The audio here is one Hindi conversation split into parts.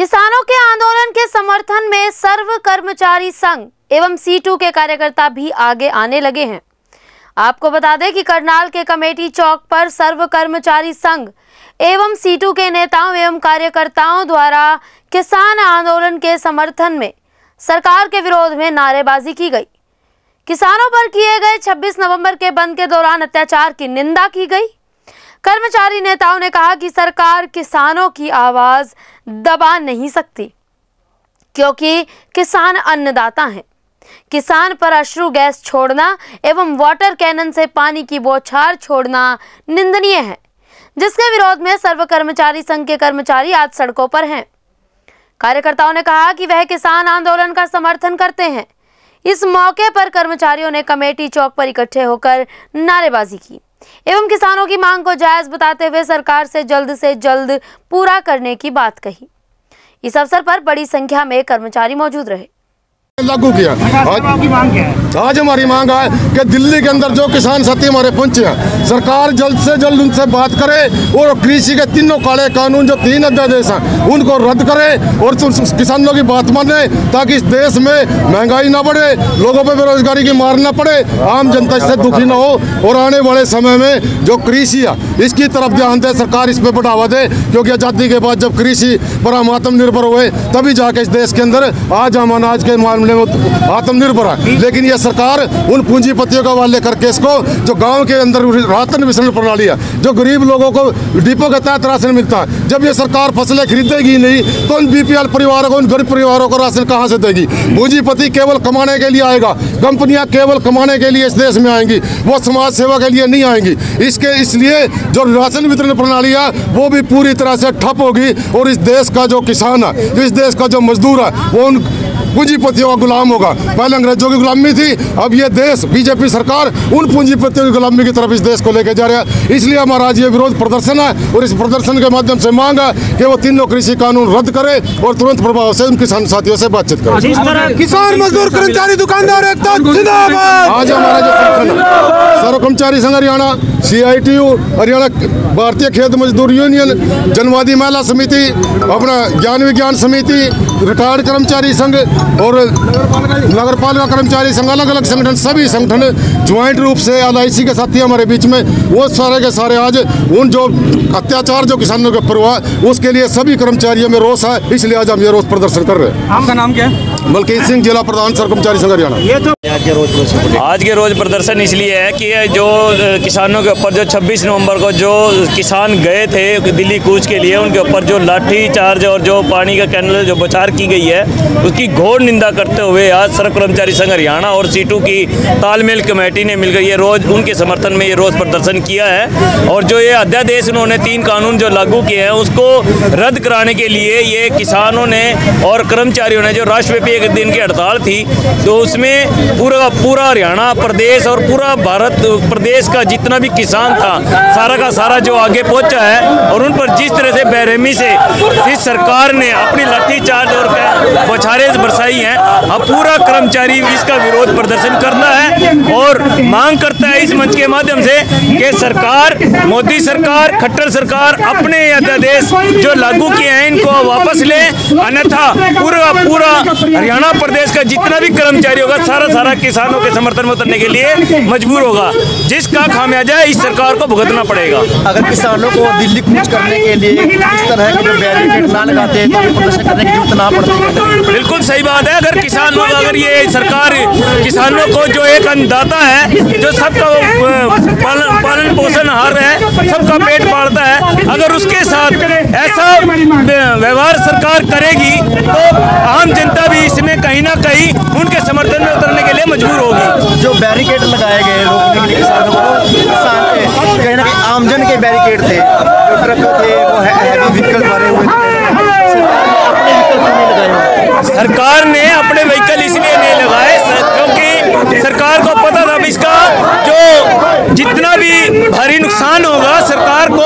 किसानों के आंदोलन के समर्थन में सर्व कर्मचारी संघ एवं सीटू के कार्यकर्ता भी आगे आने लगे हैं। आपको बता दें कि करनाल के कमेटी चौक पर सर्व कर्मचारी संघ एवं सीटू के नेताओं एवं कार्यकर्ताओं द्वारा किसान आंदोलन के समर्थन में सरकार के विरोध में नारेबाजी की गई। किसानों पर किए गए 26 नवंबर के बंद के दौरान अत्याचार की निंदा की गई। कर्मचारी नेताओं ने कहा कि सरकार किसानों की आवाज दबा नहीं सकती, क्योंकि किसान अन्नदाता हैं। किसान पर अश्रु गैस छोड़ना एवं वाटर कैनन से पानी की बौछार छोड़ना निंदनीय है, जिसके विरोध में सर्व कर्मचारी संघ के कर्मचारी आज सड़कों पर हैं। कार्यकर्ताओं ने कहा कि वह किसान आंदोलन का समर्थन करते हैं। इस मौके पर कर्मचारियों ने कमेटी चौक पर इकट्ठे होकर नारेबाजी की एवं किसानों की मांग को जायज बताते हुए सरकार से जल्द पूरा करने की बात कही। इस अवसर पर बड़ी संख्या में कर्मचारी मौजूद रहे। लागू किया आज हमारी मांग है कि दिल्ली के अंदर जो किसान साथी हमारे पहुंचे हैं, सरकार जल्द से जल्द उनसे बात करे और कृषि के तीनों काले कानून जो 3 अध्यादेश हैं उनको रद्द करे और किसानों की बात माने, ताकि इस देश में महंगाई ना बढ़े, लोगों पे बेरोजगारी की मार ना पड़े, आम जनता इससे दुखी ना हो और आने वाले समय में जो कृषि है इसकी तरफ ध्यान दे, सरकार इस पर बढ़ावा दे, क्योंकि आज़ादी के बाद जब कृषि पर हम आत्मनिर्भर हुए तभी जाके इस देश के अंदर आज हम अनाज के मामले में आत्मनिर्भर है। लेकिन यह सरकार उन पूंजीपतियों का वाले करके इसको जो गांव के अंदर राशन वितरण प्रणाली है, जो गरीब लोगों को डिपो के तहत राशन मिलता है, जब ये सरकार फसलें खरीदेगी नहीं तो उन बीपीएल परिवारों को, उन गरीब परिवारों को राशन कहां से देगी? पूंजीपति केवल कमाने के लिए आएगा, कंपनियां केवल कमाने के लिए इस देश में आएंगी, वो समाज सेवा के लिए नहीं आएंगी। इसलिए जो राशन वितरण प्रणाली है वो भी पूरी तरह से ठप होगी और इस देश का जो किसान है, इस देश का जो मजदूर है, वो उन पूंजीपतियों का गुलाम होगा। पहले अंग्रेजों की गुलामी थी, अब ये देश, बीजेपी सरकार उन पूंजीपतियों की गुलामी की तरफ इस देश को लेकर जा रहा है। इसलिए हमारा आज ये विरोध प्रदर्शन है और इस प्रदर्शन के माध्यम से मांग है कि वो तीनों कृषि कानून रद्द करे और तुरंत प्रभाव से उन किसान साथियों से बातचीत करें। किसान मजदूर कर्मचारी दुकानदार एकता जिंदाबाद। आज हमारा जो संगठन है सर्व कर्मचारी संघ हरियाणा, CITU हरियाणा, भारतीय खेत मजदूर यूनियन, जनवादी महिला समिति, अपना ज्ञान विज्ञान समिति, रिटायर्ड कर्मचारी संघ और नगरपालिका कर्मचारी संघ, अलग अलग संगठन, सभी संगठन ज्वाइंट रूप से LIC के साथी हमारे बीच में, वो सारे के सारे आज उन जो अत्याचार जो किसानों के ऊपर हुआ उसके लिए सभी कर्मचारियों में रोष है। इसलिए आज हम ये रोष प्रदर्शन कर रहे हैं। आपका नाम क्या है? मलकेश सिंह, जिला प्रधान सर्व कर्मचारी संघ हरियाणा। आज के रोज प्रदर्शन इसलिए है कि जो किसानों के ऊपर जो 26 नवम्बर को जो किसान गए थे दिल्ली कूच के लिए, उनके ऊपर जो लाठी चार्ज और जो पानी का कैनल जो बचार की गई है उसकी घोर निंदा करते हुए आज सर्व कर्मचारी संघ हरियाणा और सीटू की तालमेल कमेटी ने मिलकर ये रोज उनके समर्थन में ये रोज प्रदर्शन किया है। और जो ये अध्यादेश उन्होंने 3 कानून जो लागू किए हैं उसको रद्द कराने के लिए ये किसानों ने और कर्मचारियों ने जो राष्ट्रव्यापी एक दिन की हड़ताल थी, तो उसमें पूरा हरियाणा प्रदेश और पूरा भारत प्रदेश का जितना भी किसान था सारा का सारा जो आगे पहुंचा है और उन पर जिस तरह से बेरहमी से इस सरकार ने अपनी लाठीचार्ज और बौछारें बरसाई हैं, अब पूरा कर्मचारी इसका विरोध प्रदर्शन करना है और मांग करता है इस मंच के माध्यम से कि सरकार, मोदी सरकार, खट्टर सरकार अपने अध्यादेश जो लागू किए हैं इनको वापस ले, अन्यथा पूरा हरियाणा प्रदेश का जितना भी कर्मचारी होगा सारा सारा किसानों के समर्थन में उतरने के लिए मजबूर होगा, जिसका खामियाजा इस सरकार को भुगतना पड़ेगा। अगर किसानों को दिल्ली कूच करने के लिए इस तरह के जो बैरिकेड ना लगाते हैं तो प्रदर्शन करने की जरूरत ना पड़ती। बिल्कुल सही बात है। अगर किसान लोग, अगर ये सरकार किसानों को जो एक अन्नदाता है, जो सबका पालन पोषण हार है, सबका पेट पालता है, अगर उसके साथ ऐसा व्यवहार सरकार करेगी तो आम जनता भी इसमें कहीं ना कहीं उनके समर्थन में उतरने के लिए मजबूर होगी। जो बैरिकेड लगाए गए रोकने के लिए किसानों को, किसान कहीं ना कहीं आमजन के बैरिकेड थे, जो ट्रक थे, वो हैवी व्हीकल भरे हुए थे। सरकार ने अपने व्हीकल इसलिए नहीं लगाए क्योंकि सरकार को पता था इसका जो जितना भी भारी नुकसान होगा सरकार को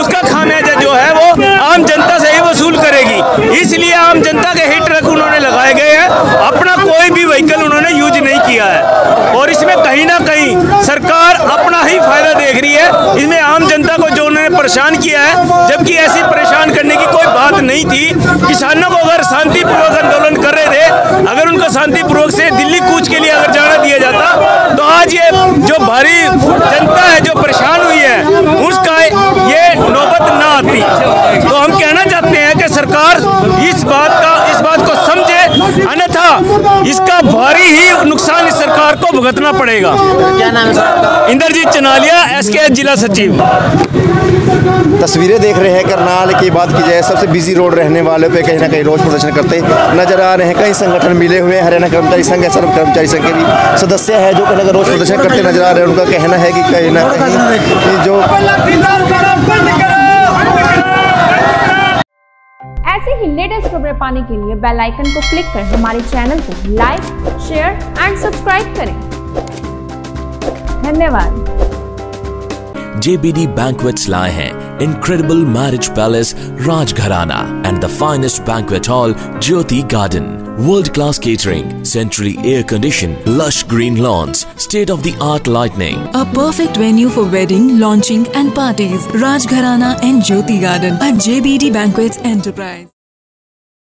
उसका खामियाजा जो है वो आम जनता से ही वसूल करेगी, इसलिए आम जनता के ही ट्रक उन्होंने लगाए गए हैं। अपना कोई भी व्हीकल उन्होंने यूज नहीं किया है और इसमें कहीं ना कहीं सरकार अपना ही फायदा देख रही है। इसमें आम जनता को जो उन्होंने परेशान किया है, जबकि ऐसी परेशान करने की कोई बात नहीं थी। किसानों को अगर शांतिपूर्वक आंदोलन कर रहे थे, अगर उनको शांतिपूर्वक से दिल्ली कूच के लिए अगर जाना दिया जाता तो आज ये जो भारी जनता है जो परेशान हुई है उसका ये नौबत ना आती। तो हम कहना चाहते हैं कि सरकार इस बात को समझे, अन्यथा इसका भारी ही नुकसान इस सरकार को भुगतना पड़ेगा। क्या नाम है? इंद्रजीत चनालिया, SK जिला सचिव। तस्वीरें देख रहे हैं करनाल की बात की जाए सबसे बिजी रोड रहने वाले पे कहीं ना कहीं रोज प्रदर्शन करते नजर आ रहे हैं। कई संगठन मिले हुए हरियाणा कर्मचारी संघ, सर्व कर्मचारी संघ के भी सदस्य है जो कहीं ना कहीं रोज प्रदर्शन करते नजर आ रहे हैं। उनका कहना है कि कहीं ना कहीं जो ऐसे ही लेटेस्ट खबरें पाने के लिए बेल आइकन को क्लिक कर हमारे चैनल को लाइक, शेयर एंड सब्सक्राइब करें। धन्यवाद। JBD Banquets लाए हैं Incredible Marriage Palace Rajgharana and the finest banquet hall Jyoti Garden. World-class catering, centrally air-conditioned, lush green lawns, state-of-the-art lighting. A perfect venue for wedding, launching and parties. Rajgharana and Jyoti Garden at JBD Banquets Enterprise.